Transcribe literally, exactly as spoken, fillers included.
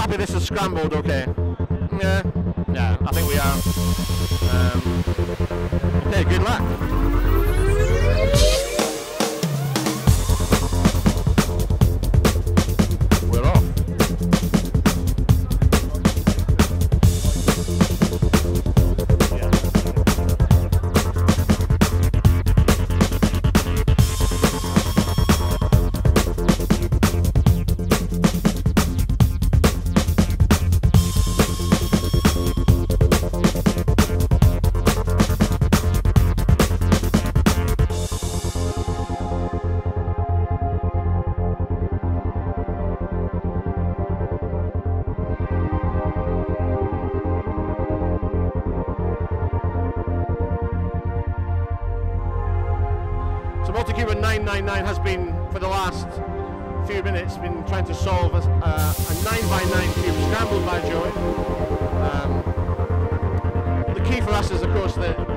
happy this is scrambled, okay. Yeah, yeah, I think we are. Um, okay, good luck. We're MultiCuber nine nine nine has been, for the last few minutes, been trying to solve a, uh, a nine by nine cube scrambled by Joey. Um, the key for us is, of course, that